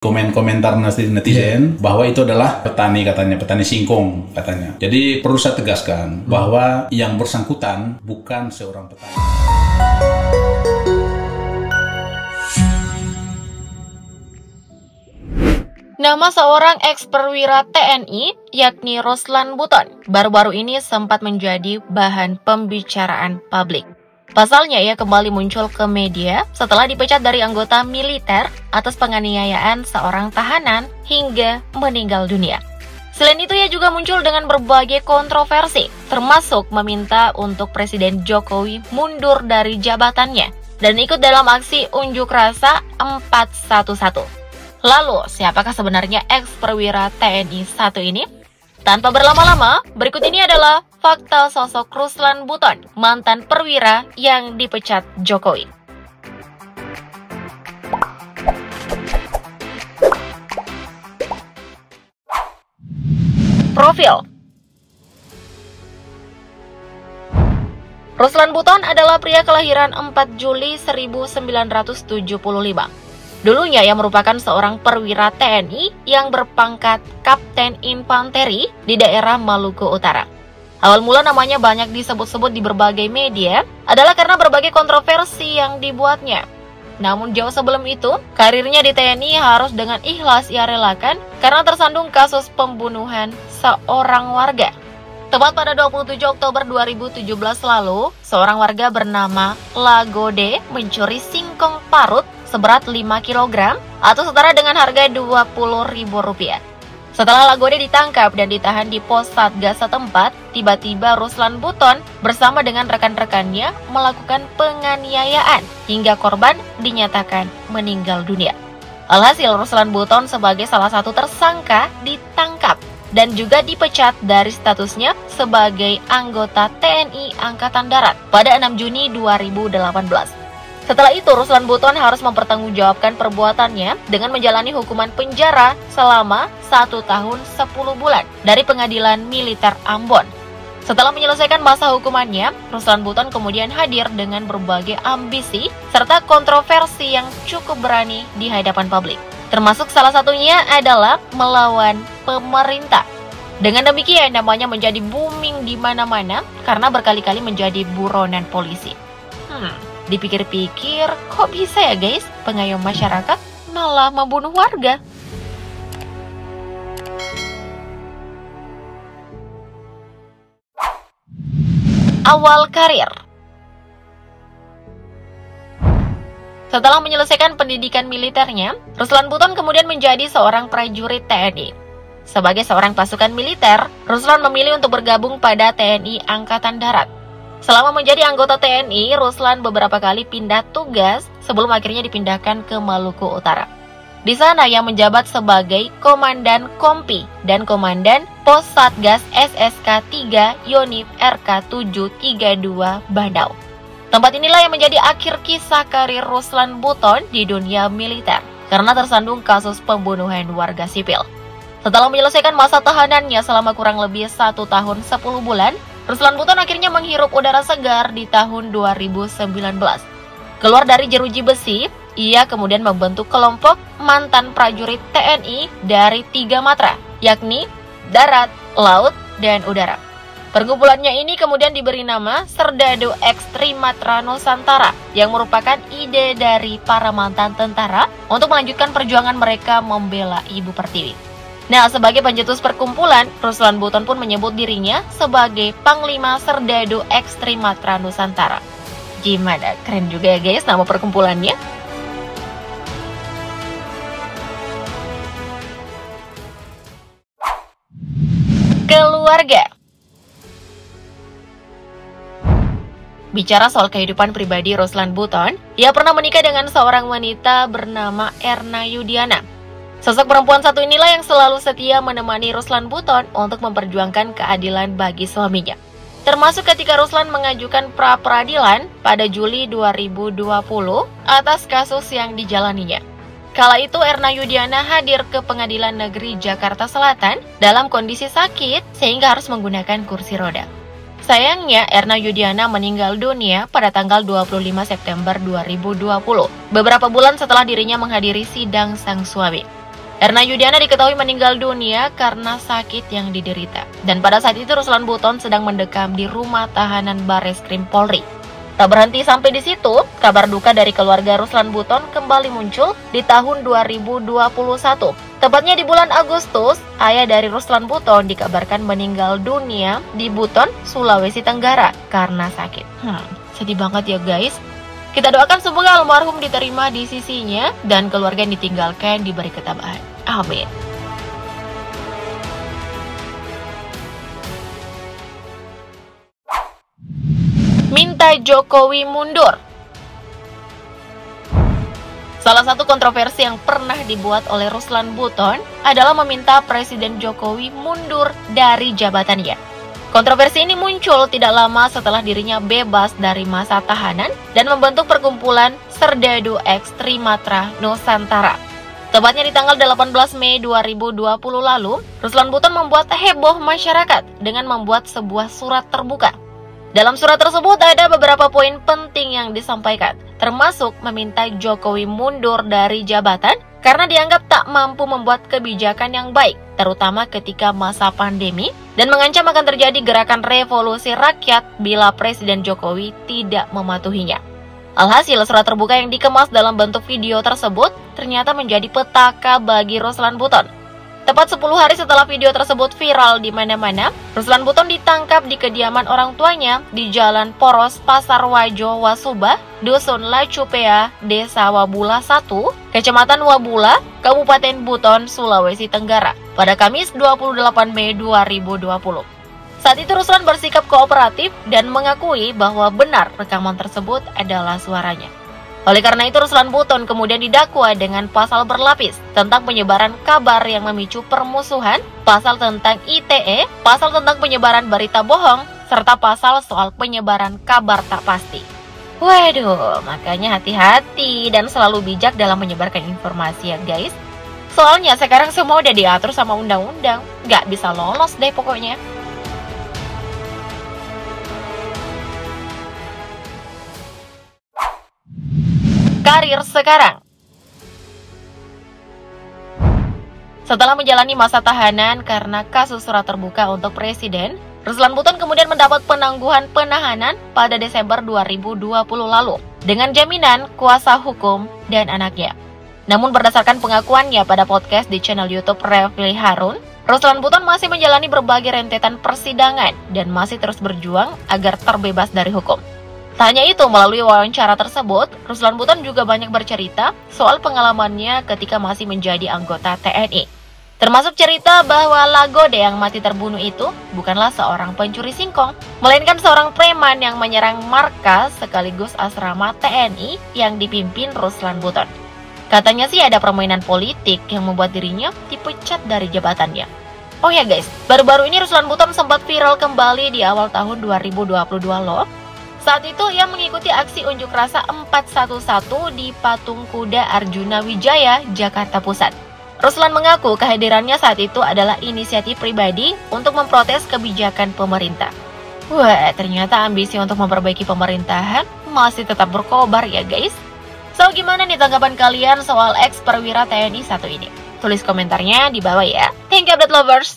komentar netizen bahwa itu adalah petani, katanya petani singkong katanya. Jadi perlu saya tegaskan bahwa yang bersangkutan bukan seorang petani. Nama seorang ex-perwira TNI, yakni Ruslan Buton, baru-baru ini sempat menjadi bahan pembicaraan publik. Pasalnya, ia kembali muncul ke media setelah dipecat dari anggota militer atas penganiayaan seorang tahanan hingga meninggal dunia. Selain itu, ia juga muncul dengan berbagai kontroversi, termasuk meminta untuk Presiden Jokowi mundur dari jabatannya dan ikut dalam aksi unjuk rasa 411. Lalu, siapakah sebenarnya ex-perwira TNI 1 ini? Tanpa berlama-lama, berikut ini adalah fakta sosok Ruslan Buton, mantan perwira yang dipecat Jokowi. Profil. Ruslan Buton adalah pria kelahiran 4 Juli 1975. Dulunya ia merupakan seorang perwira TNI yang berpangkat Kapten Infanteri di daerah Maluku Utara. Awal mula namanya banyak disebut-sebut di berbagai media adalah karena berbagai kontroversi yang dibuatnya. Namun jauh sebelum itu, karirnya di TNI harus dengan ikhlas ia relakan karena tersandung kasus pembunuhan seorang warga. Tepat pada 27 Oktober 2017 lalu, seorang warga bernama Lagode mencuri singkong parut seberat 5 kg atau setara dengan harga Rp20.000. Setelah Lagode ditangkap dan ditahan di pos satgas setempat, tiba-tiba Ruslan Buton bersama dengan rekan-rekannya melakukan penganiayaan hingga korban dinyatakan meninggal dunia. Alhasil, Ruslan Buton sebagai salah satu tersangka ditangkap dan juga dipecat dari statusnya sebagai anggota TNI Angkatan Darat pada 6 Juni 2018. Setelah itu, Ruslan Buton harus mempertanggungjawabkan perbuatannya dengan menjalani hukuman penjara selama 1 tahun 10 bulan dari Pengadilan Militer Ambon. Setelah menyelesaikan masa hukumannya, Ruslan Buton kemudian hadir dengan berbagai ambisi serta kontroversi yang cukup berani di hadapan publik. Termasuk salah satunya adalah melawan pemerintah. Dengan demikian, namanya menjadi booming di mana-mana karena berkali-kali menjadi buronan polisi. Dipikir-pikir, kok bisa ya guys, pengayom masyarakat malah membunuh warga? Awal karir. Setelah menyelesaikan pendidikan militernya, Ruslan Buton kemudian menjadi seorang prajurit TNI. Sebagai seorang pasukan militer, Ruslan memilih untuk bergabung pada TNI Angkatan Darat. Selama menjadi anggota TNI, Ruslan beberapa kali pindah tugas sebelum akhirnya dipindahkan ke Maluku Utara. Di sana ia menjabat sebagai Komandan Kompi dan Komandan Pos Satgas SSK 3 Yonif RK 732 Bandau. Tempat inilah yang menjadi akhir kisah karir Ruslan Buton di dunia militer karena tersandung kasus pembunuhan warga sipil. Setelah menyelesaikan masa tahanannya selama kurang lebih 1 tahun 10 bulan, Ruslan Buton akhirnya menghirup udara segar di tahun 2019. Keluar dari jeruji besi, ia kemudian membentuk kelompok mantan prajurit TNI dari 3 matra, yakni darat, laut, dan udara. Pergumpulannya ini kemudian diberi nama Serdadu Ekstrim Matra Nusantara yang merupakan ide dari para mantan tentara untuk melanjutkan perjuangan mereka membela Ibu Pertiwi. Nah, sebagai pencetus perkumpulan, Ruslan Buton pun menyebut dirinya sebagai Panglima Serdadu Ekstrim Matra Nusantara. Gimana? Keren juga ya guys nama perkumpulannya. Keluarga. Bicara soal kehidupan pribadi Ruslan Buton, ia pernah menikah dengan seorang wanita bernama Erna Yudiana. Sosok perempuan satu inilah yang selalu setia menemani Ruslan Buton untuk memperjuangkan keadilan bagi suaminya. Termasuk ketika Ruslan mengajukan pra-peradilan pada Juli 2020 atas kasus yang dijalaninya. Kala itu Erna Yudiana hadir ke Pengadilan Negeri Jakarta Selatan dalam kondisi sakit sehingga harus menggunakan kursi roda. Sayangnya, Erna Yudiana meninggal dunia pada tanggal 25 September 2020, beberapa bulan setelah dirinya menghadiri sidang sang suami. Erna Yudiana diketahui meninggal dunia karena sakit yang diderita. Dan pada saat itu Ruslan Buton sedang mendekam di rumah tahanan Bareskrim Polri. Tak berhenti sampai di situ, kabar duka dari keluarga Ruslan Buton kembali muncul di tahun 2021. Tepatnya di bulan Agustus, ayah dari Ruslan Buton dikabarkan meninggal dunia di Buton, Sulawesi Tenggara karena sakit. Sedih banget ya guys. Kita doakan semoga almarhum diterima di sisinya dan keluarga yang ditinggalkan diberi ketabahan. Amin. Minta Jokowi mundur. Salah satu kontroversi yang pernah dibuat oleh Ruslan Buton adalah meminta Presiden Jokowi mundur dari jabatannya. Kontroversi ini muncul tidak lama setelah dirinya bebas dari masa tahanan dan membentuk perkumpulan Serdadu Ekstrim Matra Nusantara. Tepatnya di tanggal 18 Mei 2020 lalu, Ruslan Buton membuat heboh masyarakat dengan membuat sebuah surat terbuka. Dalam surat tersebut ada beberapa poin penting yang disampaikan, termasuk meminta Jokowi mundur dari jabatan karena dianggap tak mampu membuat kebijakan yang baik, terutama ketika masa pandemi, dan mengancam akan terjadi gerakan revolusi rakyat bila Presiden Jokowi tidak mematuhinya. Alhasil, surat terbuka yang dikemas dalam bentuk video tersebut ternyata menjadi petaka bagi Ruslan Buton. Tepat 10 hari setelah video tersebut viral di mana-mana, Ruslan Buton ditangkap di kediaman orang tuanya di Jalan Poros Pasar Wajo Wasuba, Dusun Lacupea, Desa Wabula 1, Kecamatan Wabula, Kabupaten Buton, Sulawesi Tenggara, pada Kamis 28 Mei 2020. Saat itu Ruslan bersikap kooperatif dan mengakui bahwa benar rekaman tersebut adalah suaranya. Oleh karena itu, Ruslan Buton kemudian didakwa dengan pasal berlapis tentang penyebaran kabar yang memicu permusuhan, pasal tentang ITE, pasal tentang penyebaran berita bohong, serta pasal soal penyebaran kabar tak pasti. Waduh, makanya hati-hati dan selalu bijak dalam menyebarkan informasi ya guys. Soalnya sekarang semua udah diatur sama undang-undang, nggak bisa lolos deh pokoknya. Karir sekarang. Setelah menjalani masa tahanan karena kasus surat terbuka untuk presiden, Ruslan Buton kemudian mendapat penangguhan penahanan pada Desember 2020 lalu dengan jaminan kuasa hukum dan anaknya. Namun berdasarkan pengakuannya pada podcast di channel YouTube Rafli Harun, Ruslan Buton masih menjalani berbagai rentetan persidangan dan masih terus berjuang agar terbebas dari hukum. Tak hanya itu, melalui wawancara tersebut, Ruslan Buton juga banyak bercerita soal pengalamannya ketika masih menjadi anggota TNI. Termasuk cerita bahwa Lagode yang mati terbunuh itu bukanlah seorang pencuri singkong, melainkan seorang preman yang menyerang markas sekaligus asrama TNI yang dipimpin Ruslan Buton. Katanya sih ada permainan politik yang membuat dirinya dipecat dari jabatannya. Oh ya guys, baru-baru ini Ruslan Buton sempat viral kembali di awal tahun 2022 loh. Saat itu ia mengikuti aksi unjuk rasa 411 di Patung Kuda Arjuna Wijaya, Jakarta Pusat. Ruslan mengaku kehadirannya saat itu adalah inisiatif pribadi untuk memprotes kebijakan pemerintah. Wah, ternyata ambisi untuk memperbaiki pemerintahan masih tetap berkobar ya guys. So, gimana nih tanggapan kalian soal ex Perwira TNI satu ini? Tulis komentarnya di bawah ya. Thank you update lovers!